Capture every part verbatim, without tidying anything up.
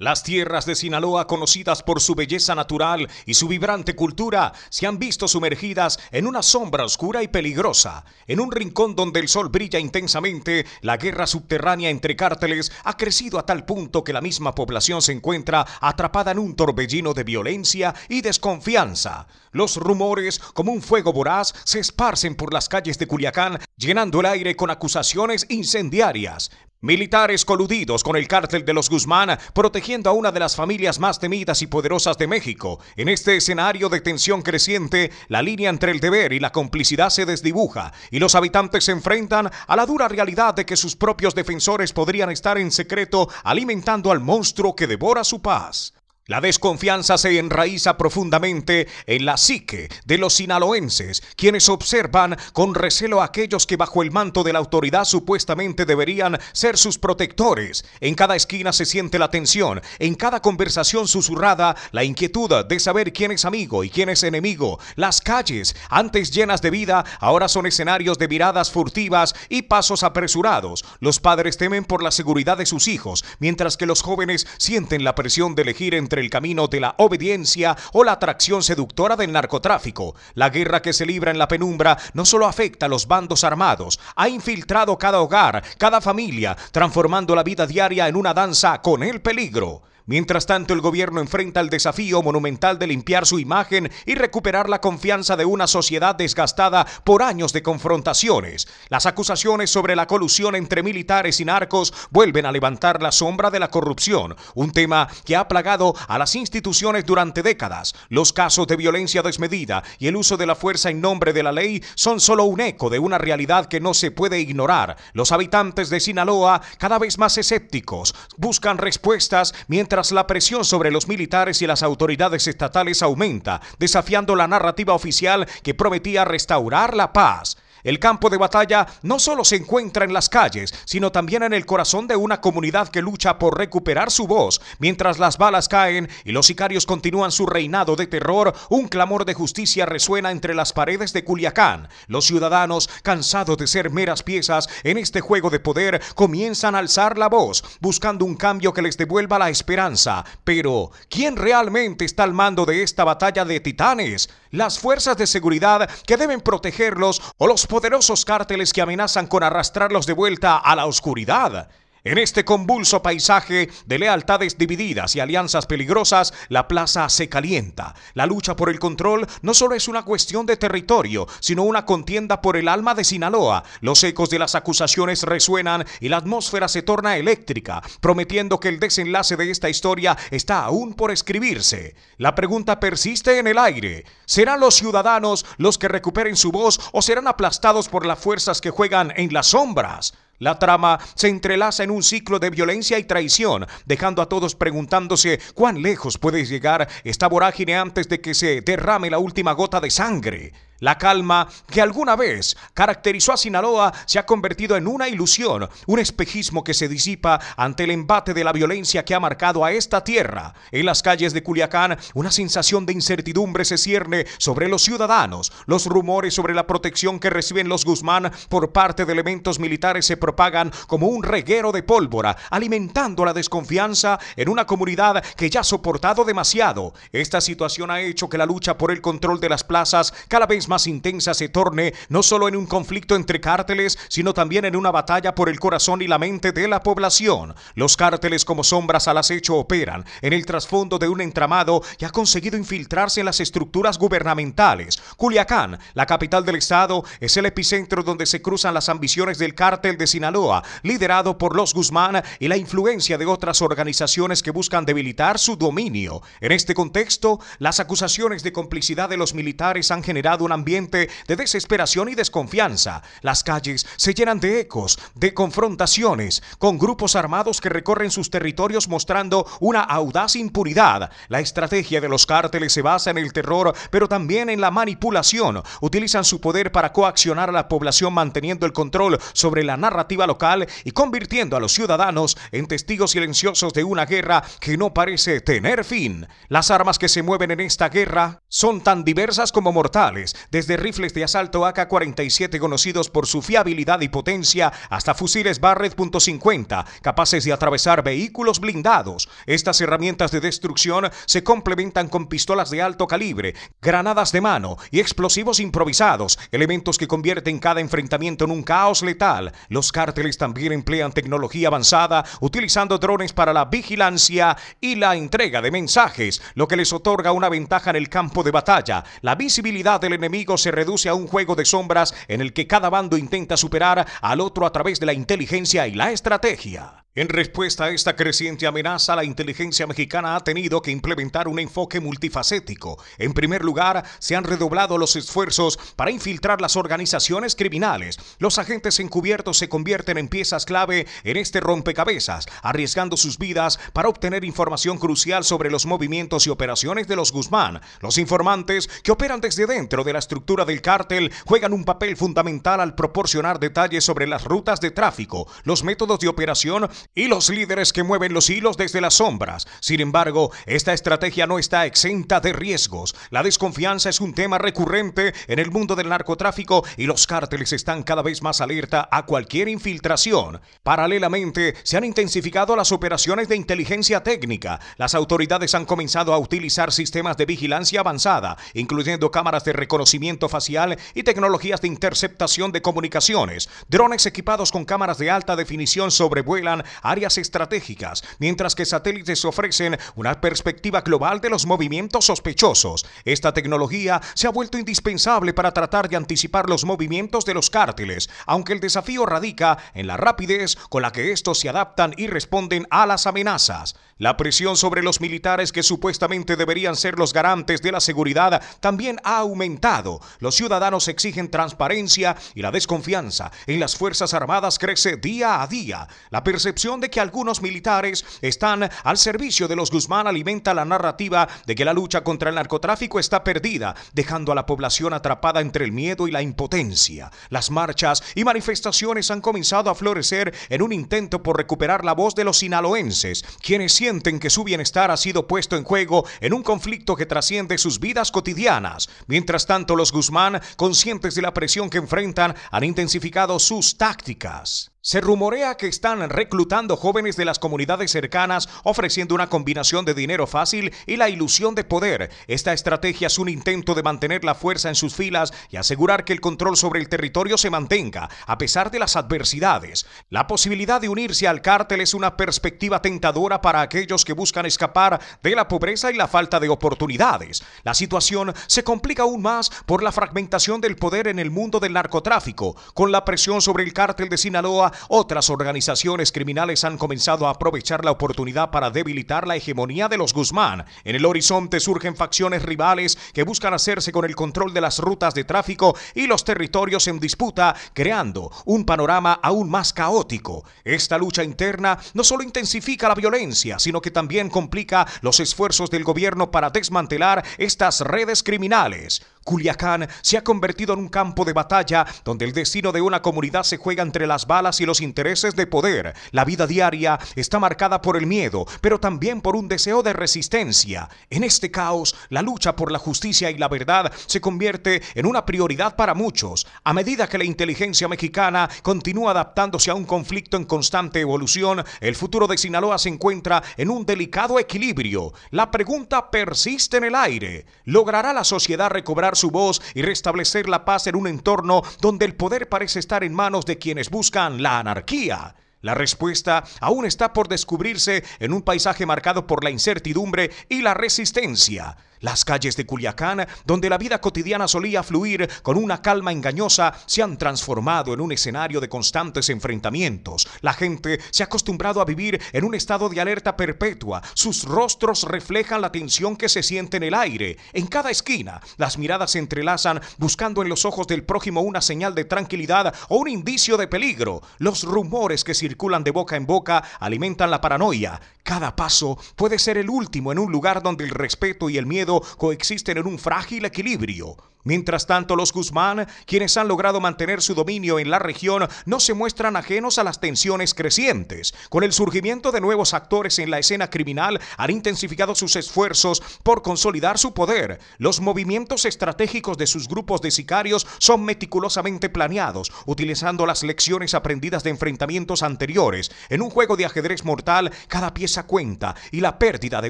Las tierras de Sinaloa, conocidas por su belleza natural y su vibrante cultura, se han visto sumergidas en una sombra oscura y peligrosa. En un rincón donde el sol brilla intensamente, la guerra subterránea entre cárteles ha crecido a tal punto que la misma población se encuentra atrapada en un torbellino de violencia y desconfianza. Los rumores, como un fuego voraz, se esparcen por las calles de Culiacán, llenando el aire con acusaciones incendiarias. Militares coludidos con el Cártel de los Guzmán, protegiendo a una de las familias más temidas y poderosas de México. En este escenario de tensión creciente, la línea entre el deber y la complicidad se desdibuja, y los habitantes se enfrentan a la dura realidad de que sus propios defensores podrían estar en secreto alimentando al monstruo que devora su paz. La desconfianza se enraiza profundamente en la psique de los sinaloenses, quienes observan con recelo a aquellos que bajo el manto de la autoridad supuestamente deberían ser sus protectores. En cada esquina se siente la tensión, en cada conversación susurrada, la inquietud de saber quién es amigo y quién es enemigo. Las calles, antes llenas de vida, ahora son escenarios de miradas furtivas y pasos apresurados. Los padres temen por la seguridad de sus hijos, mientras que los jóvenes sienten la presión de elegir entre el camino de la obediencia o la atracción seductora del narcotráfico. La guerra que se libra en la penumbra no solo afecta a los bandos armados, ha infiltrado cada hogar, cada familia, transformando la vida diaria en una danza con el peligro. Mientras tanto, el gobierno enfrenta el desafío monumental de limpiar su imagen y recuperar la confianza de una sociedad desgastada por años de confrontaciones. Las acusaciones sobre la colusión entre militares y narcos vuelven a levantar la sombra de la corrupción, un tema que ha plagado a las instituciones durante décadas. Los casos de violencia desmedida y el uso de la fuerza en nombre de la ley son solo un eco de una realidad que no se puede ignorar. Los habitantes de Sinaloa, cada vez más escépticos, buscan respuestas mientras la presión sobre los militares y las autoridades estatales aumenta, desafiando la narrativa oficial que prometía restaurar la paz. El campo de batalla no solo se encuentra en las calles, sino también en el corazón de una comunidad que lucha por recuperar su voz. Mientras las balas caen y los sicarios continúan su reinado de terror, un clamor de justicia resuena entre las paredes de Culiacán. Los ciudadanos, cansados de ser meras piezas en este juego de poder, comienzan a alzar la voz, buscando un cambio que les devuelva la esperanza. Pero, ¿quién realmente está al mando de esta batalla de titanes? ¿Las fuerzas de seguridad que deben protegerlos o los poderosos cárteles que amenazan con arrastrarlos de vuelta a la oscuridad? En este convulso paisaje de lealtades divididas y alianzas peligrosas, la plaza se calienta. La lucha por el control no solo es una cuestión de territorio, sino una contienda por el alma de Sinaloa. Los ecos de las acusaciones resuenan y la atmósfera se torna eléctrica, prometiendo que el desenlace de esta historia está aún por escribirse. La pregunta persiste en el aire. ¿Serán los ciudadanos los que recuperen su voz o serán aplastados por las fuerzas que juegan en las sombras? La trama se entrelaza en un ciclo de violencia y traición, dejando a todos preguntándose cuán lejos puede llegar esta vorágine antes de que se derrame la última gota de sangre. La calma que alguna vez caracterizó a Sinaloa se ha convertido en una ilusión, un espejismo que se disipa ante el embate de la violencia que ha marcado a esta tierra. En las calles de Culiacán, una sensación de incertidumbre se cierne sobre los ciudadanos. Los rumores sobre la protección que reciben los Guzmán por parte de elementos militares se propagan como un reguero de pólvora, alimentando la desconfianza en una comunidad que ya ha soportado demasiado. Esta situación ha hecho que la lucha por el control de las plazas cada vez más más intensa se torne no solo en un conflicto entre cárteles, sino también en una batalla por el corazón y la mente de la población. Los cárteles, como sombras al acecho, operan en el trasfondo de un entramado que ha conseguido infiltrarse en las estructuras gubernamentales. Culiacán, la capital del estado, es el epicentro donde se cruzan las ambiciones del Cártel de Sinaloa, liderado por los Guzmán, y la influencia de otras organizaciones que buscan debilitar su dominio. En este contexto, las acusaciones de complicidad de los militares han generado una ambiente de desesperación y desconfianza. Las calles se llenan de ecos, de confrontaciones, con grupos armados que recorren sus territorios mostrando una audaz impunidad. La estrategia de los cárteles se basa en el terror, pero también en la manipulación. Utilizan su poder para coaccionar a la población, manteniendo el control sobre la narrativa local y convirtiendo a los ciudadanos en testigos silenciosos de una guerra que no parece tener fin. Las armas que se mueven en esta guerra son tan diversas como mortales, desde rifles de asalto A K cuarenta y siete conocidos por su fiabilidad y potencia hasta fusiles Barrett punto cincuenta, capaces de atravesar vehículos blindados. Estas herramientas de destrucción se complementan con pistolas de alto calibre, granadas de mano y explosivos improvisados, elementos que convierten cada enfrentamiento en un caos letal. Los cárteles también emplean tecnología avanzada, utilizando drones para la vigilancia y la entrega de mensajes, lo que les otorga una ventaja en el campo de batalla. La visibilidad del enemigo se reduce a un juego de sombras en el que cada bando intenta superar al otro a través de la inteligencia y la estrategia. En respuesta a esta creciente amenaza, la inteligencia mexicana ha tenido que implementar un enfoque multifacético. En primer lugar, se han redoblado los esfuerzos para infiltrar las organizaciones criminales. Los agentes encubiertos se convierten en piezas clave en este rompecabezas, arriesgando sus vidas para obtener información crucial sobre los movimientos y operaciones de los Guzmán. Los informantes, que operan desde dentro de la estructura del cártel, juegan un papel fundamental al proporcionar detalles sobre las rutas de tráfico, los métodos de operación y los líderes que mueven los hilos desde las sombras. Sin embargo, esta estrategia no está exenta de riesgos. La desconfianza es un tema recurrente en el mundo del narcotráfico y los cárteles están cada vez más alerta a cualquier infiltración. Paralelamente, se han intensificado las operaciones de inteligencia técnica. Las autoridades han comenzado a utilizar sistemas de vigilancia avanzada, incluyendo cámaras de reconocimiento facial y tecnologías de interceptación de comunicaciones. Drones equipados con cámaras de alta definición sobrevuelan áreas estratégicas, mientras que satélites ofrecen una perspectiva global de los movimientos sospechosos. Esta tecnología se ha vuelto indispensable para tratar de anticipar los movimientos de los cárteles, aunque el desafío radica en la rapidez con la que estos se adaptan y responden a las amenazas. La presión sobre los militares, que supuestamente deberían ser los garantes de la seguridad, también ha aumentado. Los ciudadanos exigen transparencia y la desconfianza en las Fuerzas Armadas crece día a día. La percepción de que algunos militares están al servicio de los Guzmán alimenta la narrativa de que la lucha contra el narcotráfico está perdida, dejando a la población atrapada entre el miedo y la impotencia. Las marchas y manifestaciones han comenzado a florecer en un intento por recuperar la voz de los sinaloenses, quienes sienten que su bienestar ha sido puesto en juego en un conflicto que trasciende sus vidas cotidianas. Mientras tanto, los Guzmán, conscientes de la presión que enfrentan, han intensificado sus tácticas. Se rumorea que están reclutando jóvenes de las comunidades cercanas, ofreciendo una combinación de dinero fácil y la ilusión de poder. Esta estrategia es un intento de mantener la fuerza en sus filas y asegurar que el control sobre el territorio se mantenga, a pesar de las adversidades. La posibilidad de unirse al cártel es una perspectiva tentadora para aquellos que buscan escapar de la pobreza y la falta de oportunidades. La situación se complica aún más por la fragmentación del poder en el mundo del narcotráfico. Con la presión sobre el cártel de Sinaloa, otras organizaciones criminales han comenzado a aprovechar la oportunidad para debilitar la hegemonía de los Guzmán. En el horizonte surgen facciones rivales que buscan hacerse con el control de las rutas de tráfico y los territorios en disputa, creando un panorama aún más caótico. Esta lucha interna no solo intensifica la violencia, sino que también complica los esfuerzos del gobierno para desmantelar estas redes criminales. Culiacán se ha convertido en un campo de batalla donde el destino de una comunidad se juega entre las balas y los intereses de poder. La vida diaria está marcada por el miedo, pero también por un deseo de resistencia. En este caos, la lucha por la justicia y la verdad se convierte en una prioridad para muchos. A medida que la inteligencia mexicana continúa adaptándose a un conflicto en constante evolución, el futuro de Sinaloa se encuentra en un delicado equilibrio. La pregunta persiste en el aire. ¿Logrará la sociedad recobrar su voz y restablecer la paz en un entorno donde el poder parece estar en manos de quienes buscan la anarquía? La respuesta aún está por descubrirse en un paisaje marcado por la incertidumbre y la resistencia. Las calles de Culiacán, donde la vida cotidiana solía fluir con una calma engañosa, se han transformado en un escenario de constantes enfrentamientos. La gente se ha acostumbrado a vivir en un estado de alerta perpetua. Sus rostros reflejan la tensión que se siente en el aire. En cada esquina, las miradas se entrelazan, buscando en los ojos del prójimo una señal de tranquilidad o un indicio de peligro. Los rumores que circulan de boca en boca alimentan la paranoia. Cada paso puede ser el último en un lugar donde el respeto y el miedo coexisten en un frágil equilibrio. Mientras tanto, los Guzmán, quienes han logrado mantener su dominio en la región, no se muestran ajenos a las tensiones crecientes. Con el surgimiento de nuevos actores en la escena criminal, han intensificado sus esfuerzos por consolidar su poder. Los movimientos estratégicos de sus grupos de sicarios son meticulosamente planeados, utilizando las lecciones aprendidas de enfrentamientos anteriores. En un juego de ajedrez mortal, cada pieza cuenta, y la pérdida de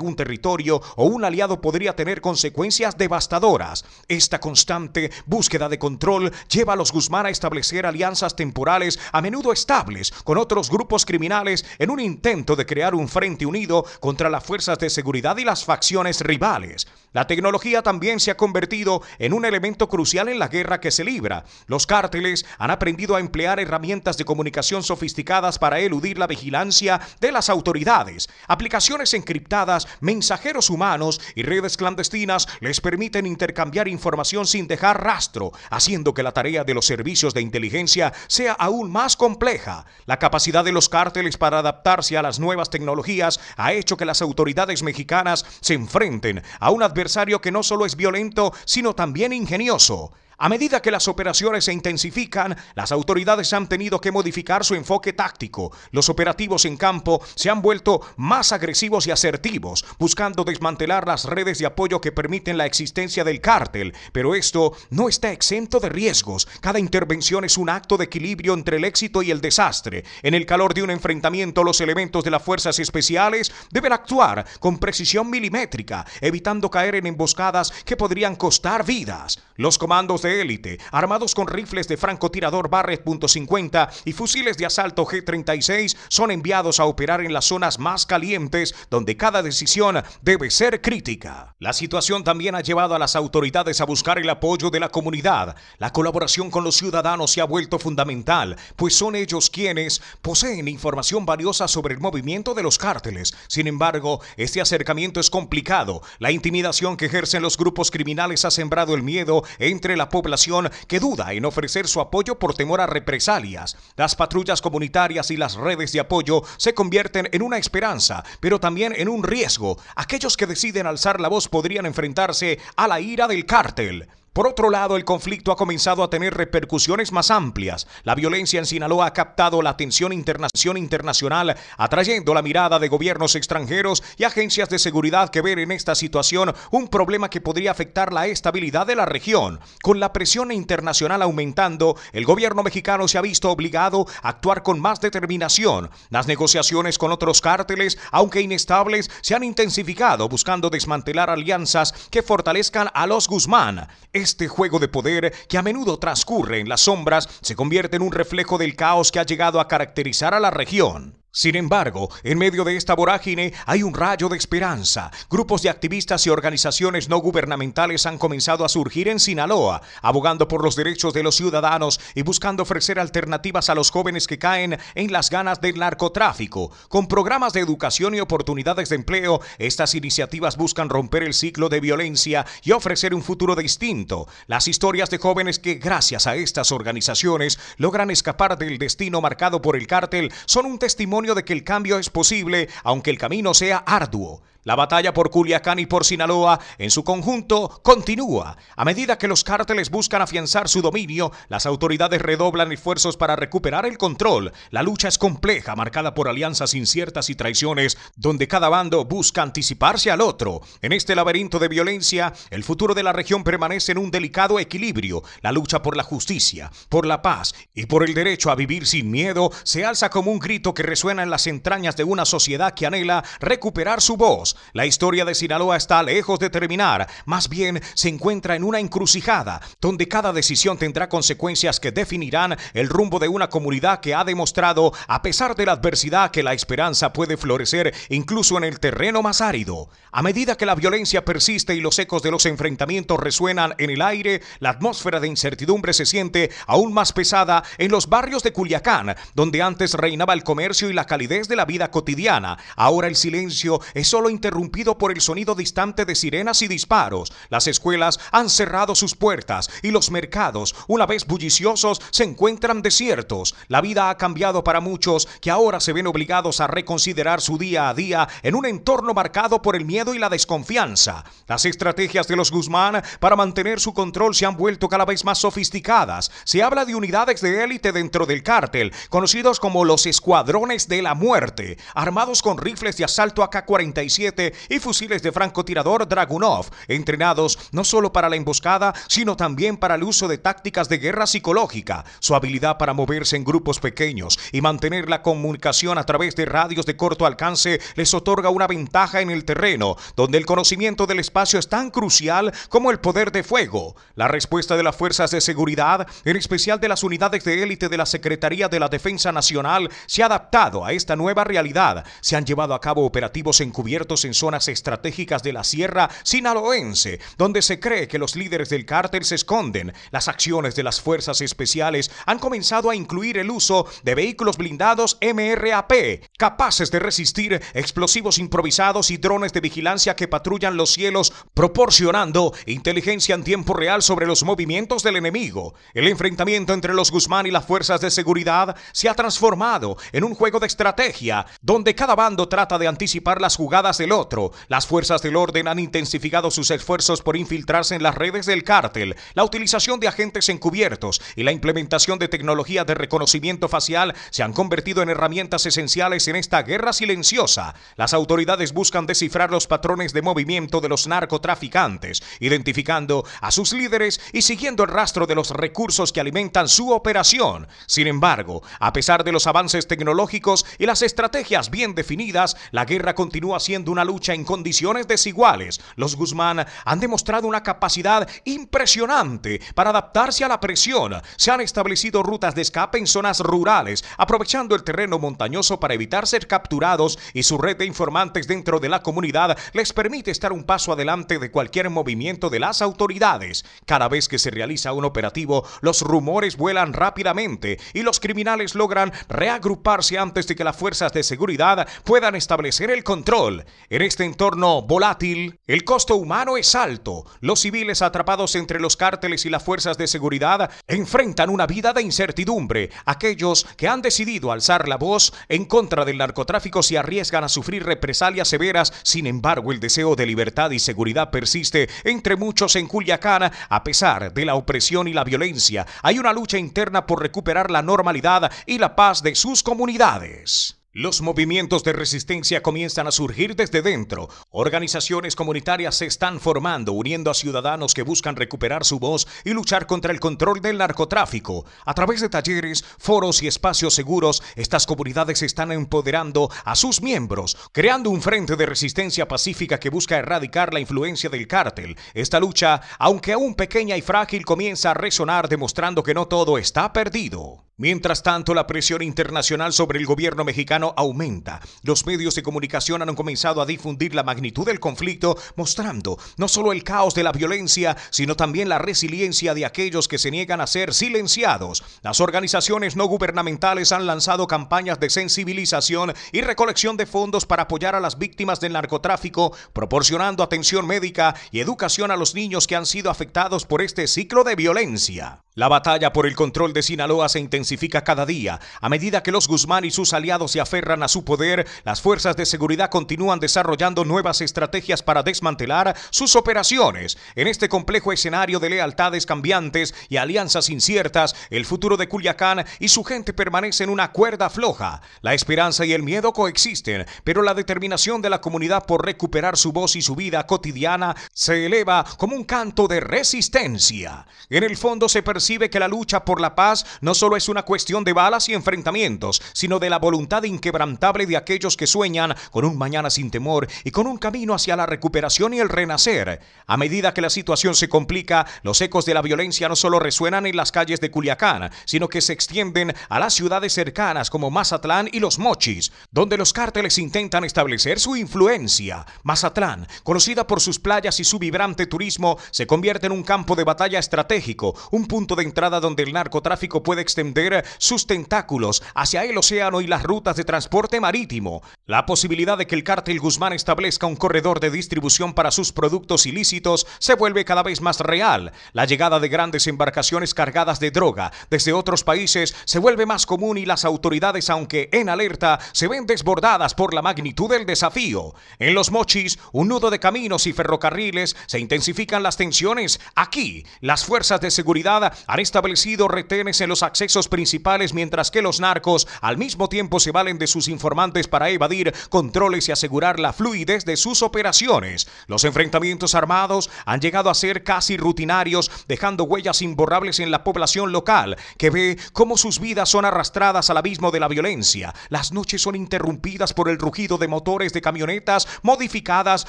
un territorio o un aliado podría tener consecuencias devastadoras. Esta constante búsqueda de control lleva a los Guzmán a establecer alianzas temporales, a menudo estables, con otros grupos criminales en un intento de crear un frente unido contra las fuerzas de seguridad y las facciones rivales. La tecnología también se ha convertido en un elemento crucial en la guerra que se libra. Los cárteles han aprendido a emplear herramientas de comunicación sofisticadas para eludir la vigilancia de las autoridades. Aplicaciones encriptadas, mensajeros humanos y redes clandestinas les permiten intercambiar información sin dejar rastro, haciendo que la tarea de los servicios de inteligencia sea aún más compleja. La capacidad de los cárteles para adaptarse a las nuevas tecnologías ha hecho que las autoridades mexicanas se enfrenten a un adversario que no solo es violento, sino también ingenioso. A medida que las operaciones se intensifican, las autoridades han tenido que modificar su enfoque táctico. Los operativos en campo se han vuelto más agresivos y asertivos, buscando desmantelar las redes de apoyo que permiten la existencia del cártel. Pero esto no está exento de riesgos. Cada intervención es un acto de equilibrio entre el éxito y el desastre. En el calor de un enfrentamiento, los elementos de las fuerzas especiales deben actuar con precisión milimétrica, evitando caer en emboscadas que podrían costar vidas. Los comandos de élite, armados con rifles de francotirador Barrett punto cincuenta y fusiles de asalto G treinta y seis, son enviados a operar en las zonas más calientes, donde cada decisión debe ser crítica. La situación también ha llevado a las autoridades a buscar el apoyo de la comunidad. La colaboración con los ciudadanos se ha vuelto fundamental, pues son ellos quienes poseen información valiosa sobre el movimiento de los cárteles. Sin embargo, este acercamiento es complicado. La intimidación que ejercen los grupos criminales ha sembrado el miedo entre la población población que duda en ofrecer su apoyo por temor a represalias. Las patrullas comunitarias y las redes de apoyo se convierten en una esperanza, pero también en un riesgo. Aquellos que deciden alzar la voz podrían enfrentarse a la ira del cártel. Por otro lado, el conflicto ha comenzado a tener repercusiones más amplias. La violencia en Sinaloa ha captado la atención internacional, atrayendo la mirada de gobiernos extranjeros y agencias de seguridad que ven en esta situación un problema que podría afectar la estabilidad de la región. Con la presión internacional aumentando, el gobierno mexicano se ha visto obligado a actuar con más determinación. Las negociaciones con otros cárteles, aunque inestables, se han intensificado, buscando desmantelar alianzas que fortalezcan a los Guzmán. Este juego de poder, que a menudo transcurre en las sombras, se convierte en un reflejo del caos que ha llegado a caracterizar a la región. Sin embargo, en medio de esta vorágine hay un rayo de esperanza. Grupos de activistas y organizaciones no gubernamentales han comenzado a surgir en Sinaloa, abogando por los derechos de los ciudadanos y buscando ofrecer alternativas a los jóvenes que caen en las ganas del narcotráfico. Con programas de educación y oportunidades de empleo, estas iniciativas buscan romper el ciclo de violencia y ofrecer un futuro distinto. Las historias de jóvenes que, gracias a estas organizaciones, logran escapar del destino marcado por el cártel son un testimonio de que el cambio es posible, aunque el camino sea arduo. La batalla por Culiacán y por Sinaloa, en su conjunto, continúa. A medida que los cárteles buscan afianzar su dominio, las autoridades redoblan esfuerzos para recuperar el control. La lucha es compleja, marcada por alianzas inciertas y traiciones, donde cada bando busca anticiparse al otro. En este laberinto de violencia, el futuro de la región permanece en un delicado equilibrio. La lucha por la justicia, por la paz y por el derecho a vivir sin miedo se alza como un grito que resuena en las entrañas de una sociedad que anhela recuperar su voz. La historia de Sinaloa está lejos de terminar, más bien se encuentra en una encrucijada, donde cada decisión tendrá consecuencias que definirán el rumbo de una comunidad que ha demostrado, a pesar de la adversidad, que la esperanza puede florecer incluso en el terreno más árido. A medida que la violencia persiste y los ecos de los enfrentamientos resuenan en el aire, la atmósfera de incertidumbre se siente aún más pesada en los barrios de Culiacán, donde antes reinaba el comercio y la la calidez de la vida cotidiana. Ahora el silencio es solo interrumpido por el sonido distante de sirenas y disparos. Las escuelas han cerrado sus puertas y los mercados, una vez bulliciosos, se encuentran desiertos. La vida ha cambiado para muchos que ahora se ven obligados a reconsiderar su día a día en un entorno marcado por el miedo y la desconfianza. Las estrategias de los Guzmán para mantener su control se han vuelto cada vez más sofisticadas. Se habla de unidades de élite dentro del cártel, conocidos como los escuadrones de la muerte, armados con rifles de asalto A K cuarenta y siete y fusiles de francotirador Dragunov, entrenados no solo para la emboscada, sino también para el uso de tácticas de guerra psicológica. Su habilidad para moverse en grupos pequeños y mantener la comunicación a través de radios de corto alcance les otorga una ventaja en el terreno, donde el conocimiento del espacio es tan crucial como el poder de fuego. La respuesta de las fuerzas de seguridad, en especial de las unidades de élite de la Secretaría de la Defensa Nacional, se ha adaptado a esta nueva realidad. Se han llevado a cabo operativos encubiertos en zonas estratégicas de la sierra sinaloense, donde se cree que los líderes del cártel se esconden. Las acciones de las fuerzas especiales han comenzado a incluir el uso de vehículos blindados M R A P, capaces de resistir explosivos improvisados y drones de vigilancia que patrullan los cielos, proporcionando inteligencia en tiempo real sobre los movimientos del enemigo. El enfrentamiento entre los Guzmán y las fuerzas de seguridad se ha transformado en un juego de estrategia, donde cada bando trata de anticipar las jugadas del otro. Las fuerzas del orden han intensificado sus esfuerzos por infiltrarse en las redes del cártel. La utilización de agentes encubiertos y la implementación de tecnologías de reconocimiento facial se han convertido en herramientas esenciales en esta guerra silenciosa. Las autoridades buscan descifrar los patrones de movimiento de los narcotraficantes, identificando a sus líderes y siguiendo el rastro de los recursos que alimentan su operación. Sin embargo, a pesar de los avances tecnológicos y las estrategias bien definidas, la guerra continúa siendo una lucha en condiciones desiguales. Los Guzmán han demostrado una capacidad impresionante para adaptarse a la presión. Se han establecido rutas de escape en zonas rurales, aprovechando el terreno montañoso para evitar ser capturados, y su red de informantes dentro de la comunidad les permite estar un paso adelante de cualquier movimiento de las autoridades. Cada vez que se realiza un operativo, los rumores vuelan rápidamente y los criminales logran reagruparse antes de que las fuerzas de seguridad puedan establecer el control. En este entorno volátil, el costo humano es alto. Los civiles atrapados entre los cárteles y las fuerzas de seguridad enfrentan una vida de incertidumbre. Aquellos que han decidido alzar la voz en contra del narcotráfico se arriesgan a sufrir represalias severas. Sin embargo, el deseo de libertad y seguridad persiste entre muchos en Culiacán. A pesar de la opresión y la violencia, hay una lucha interna por recuperar la normalidad y la paz de sus comunidades. Los movimientos de resistencia comienzan a surgir desde dentro. Organizaciones comunitarias se están formando, uniendo a ciudadanos que buscan recuperar su voz y luchar contra el control del narcotráfico. A través de talleres, foros y espacios seguros, estas comunidades están empoderando a sus miembros, creando un frente de resistencia pacífica que busca erradicar la influencia del cártel. Esta lucha, aunque aún pequeña y frágil, comienza a resonar, demostrando que no todo está perdido. Mientras tanto, la presión internacional sobre el gobierno mexicano aumenta. Los medios de comunicación han comenzado a difundir la magnitud del conflicto, mostrando no solo el caos de la violencia, sino también la resiliencia de aquellos que se niegan a ser silenciados. Las organizaciones no gubernamentales han lanzado campañas de sensibilización y recolección de fondos para apoyar a las víctimas del narcotráfico, proporcionando atención médica y educación a los niños que han sido afectados por este ciclo de violencia. La batalla por el control de Sinaloa se intensifica cada día. A medida que los Guzmán y sus aliados se aferran a su poder, las fuerzas de seguridad continúan desarrollando nuevas estrategias para desmantelar sus operaciones. En este complejo escenario de lealtades cambiantes y alianzas inciertas, el futuro de Culiacán y su gente permanece en una cuerda floja. La esperanza y el miedo coexisten, pero la determinación de la comunidad por recuperar su voz y su vida cotidiana se eleva como un canto de resistencia. En el fondo se percibe Percibe que la lucha por la paz no solo es una cuestión de balas y enfrentamientos, sino de la voluntad inquebrantable de aquellos que sueñan con un mañana sin temor y con un camino hacia la recuperación y el renacer. A medida que la situación se complica, los ecos de la violencia no solo resuenan en las calles de Culiacán, sino que se extienden a las ciudades cercanas como Mazatlán y Los Mochis, donde los cárteles intentan establecer su influencia. Mazatlán, conocida por sus playas y su vibrante turismo, se convierte en un campo de batalla estratégico, un punto punto de entrada donde el narcotráfico puede extender sus tentáculos hacia el océano y las rutas de transporte marítimo. La posibilidad de que el cártel Guzmán establezca un corredor de distribución para sus productos ilícitos se vuelve cada vez más real. La llegada de grandes embarcaciones cargadas de droga desde otros países se vuelve más común y las autoridades, aunque en alerta, se ven desbordadas por la magnitud del desafío. En Los Mochis, un nudo de caminos y ferrocarriles, se intensifican las tensiones. Aquí, las fuerzas de seguridad han establecido retenes en los accesos principales, mientras que los narcos al mismo tiempo se valen de sus informantes para evadir controles y asegurar la fluidez de sus operaciones. Los enfrentamientos armados han llegado a ser casi rutinarios, dejando huellas imborrables en la población local, que ve cómo sus vidas son arrastradas al abismo de la violencia. Las noches son interrumpidas por el rugido de motores de camionetas modificadas,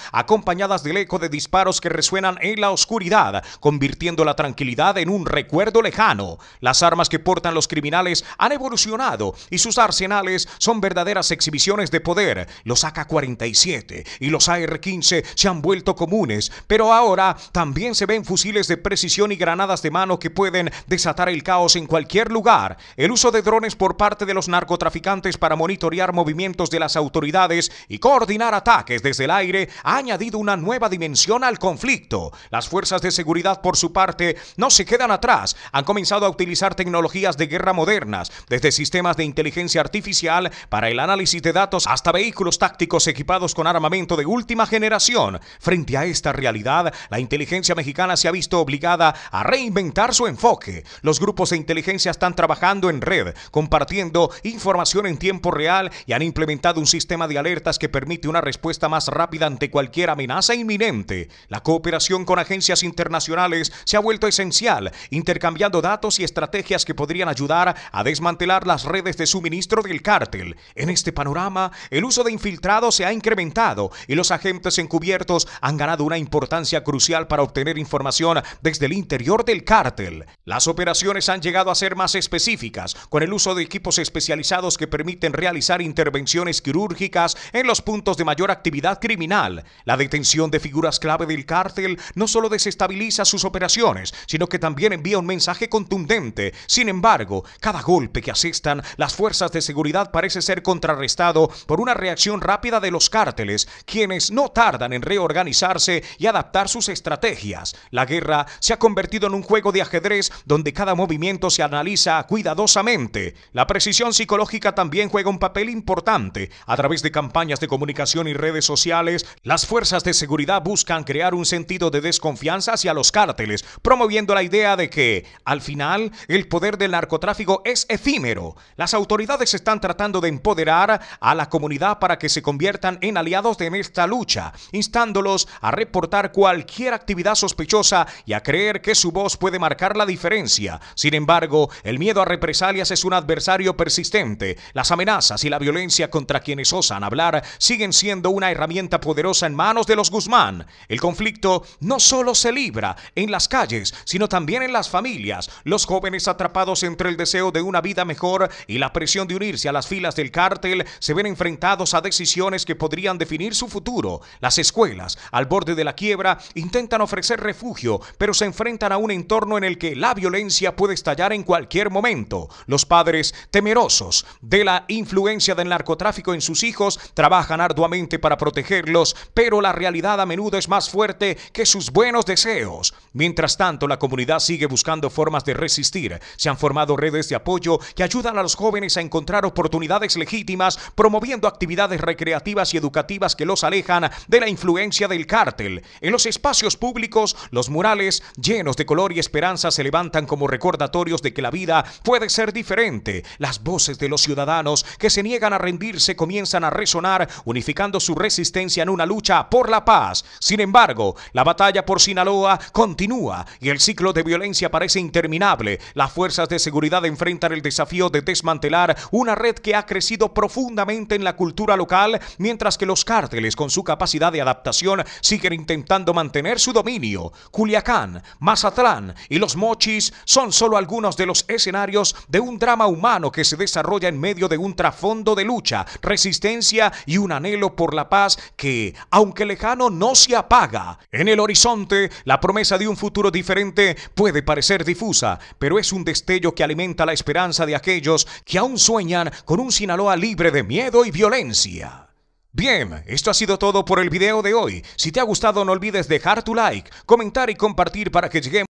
acompañadas del eco de disparos que resuenan en la oscuridad, convirtiendo la tranquilidad en un recuerdo lejano. Las armas que portan los criminales han evolucionado y sus arsenales son verdaderas exhibiciones de poder. Los A K cuarenta y siete y los A R quince se han vuelto comunes, pero ahora también se ven fusiles de precisión y granadas de mano que pueden desatar el caos en cualquier lugar. El uso de drones por parte de los narcotraficantes para monitorear movimientos de las autoridades y coordinar ataques desde el aire ha añadido una nueva dimensión al conflicto. Las fuerzas de seguridad, por su parte, no se quedan atrás. Han comenzado a utilizar tecnologías de guerra modernas, desde sistemas de inteligencia artificial para el análisis de datos hasta vehículos tácticos equipados con armamento de última generación. Frente a esta realidad, la inteligencia mexicana se ha visto obligada a reinventar su enfoque. Los grupos de inteligencia están trabajando en red, compartiendo información en tiempo real y han implementado un sistema de alertas que permite una respuesta más rápida ante cualquier amenaza inminente. La cooperación con agencias internacionales se ha vuelto esencial, intercambiando datos y estrategias que podrían ayudar a desmantelar las redes de suministro del cártel. En este panorama, el uso de infiltrados se ha incrementado y los agentes encubiertos han ganado una importancia crucial para obtener información desde el interior del cártel. Las operaciones han llegado a ser más específicas, con el uso de equipos especializados que permiten realizar intervenciones quirúrgicas en los puntos de mayor actividad criminal. La detención de figuras clave del cártel no solo desestabiliza sus operaciones, sino que también envía un mensaje contundente. Sin embargo, cada golpe que asestan las fuerzas de seguridad parece ser contrarrestado por una reacción rápida de los cárteles, quienes no tardan en reorganizarse y adaptar sus estrategias. La guerra se ha convertido en un juego de ajedrez donde cada movimiento se analiza cuidadosamente. La precisión psicológica también juega un papel importante. A través de campañas de comunicación y redes sociales, las fuerzas de seguridad buscan crear un sentido de desconfianza hacia los cárteles, promoviendo la idea de que, al final, el poder del narcotráfico es efímero. Las autoridades están tratando de empoderar a la comunidad para que se conviertan en aliados en esta lucha, instándolos a reportar cualquier actividad sospechosa y a creer que su voz puede marcar la diferencia. Sin embargo, el miedo a represalias es un adversario persistente. Las amenazas y la violencia contra quienes osan hablar siguen siendo una herramienta poderosa en manos de los Guzmán. El conflicto no solo se libra en las calles, sino también en las familias. Los jóvenes atrapados entre el deseo de una vida mejor y la presión de unirse a las filas del cártel se ven enfrentados a decisiones que podrían definir su futuro. Las escuelas, al borde de la quiebra, intentan ofrecer refugio, pero se enfrentan a un entorno en el que la violencia puede estallar en cualquier momento. Los padres, temerosos de la influencia del narcotráfico en sus hijos, trabajan arduamente para protegerlos, pero la realidad a menudo es más fuerte que sus buenos deseos. Mientras tanto, la comunidad sigue buscando formas de resistir. Se han formado redes de apoyo que ayudan a los jóvenes a encontrar oportunidades legítimas, promoviendo actividades recreativas y educativas que los alejan de la influencia del cártel. En los espacios públicos, los murales llenos de color y esperanza se levantan como recordatorios de que la vida puede ser diferente. Las voces de los ciudadanos que se niegan a rendirse comienzan a resonar, unificando su resistencia en una lucha por la paz. Sin embargo, la batalla por Sinaloa continúa y el ciclo de violencia parece interminable. Las fuerzas de seguridad enfrentan el desafío de desmantelar una red que ha crecido profundamente en la cultura local, mientras que los cárteles, con su capacidad de adaptación, siguen intentando mantener su dominio. Culiacán, Mazatlán y los Mochis son solo algunos de los escenarios de un drama humano que se desarrolla en medio de un trasfondo de lucha, resistencia y un anhelo por la paz que, aunque lejano, no se apaga. En el horizonte, la promesa de un futuro diferente puede parecer ser difusa, pero es un destello que alimenta la esperanza de aquellos que aún sueñan con un Sinaloa libre de miedo y violencia. Bien, esto ha sido todo por el video de hoy. Si te ha gustado, no olvides dejar tu like, comentar y compartir para que lleguemos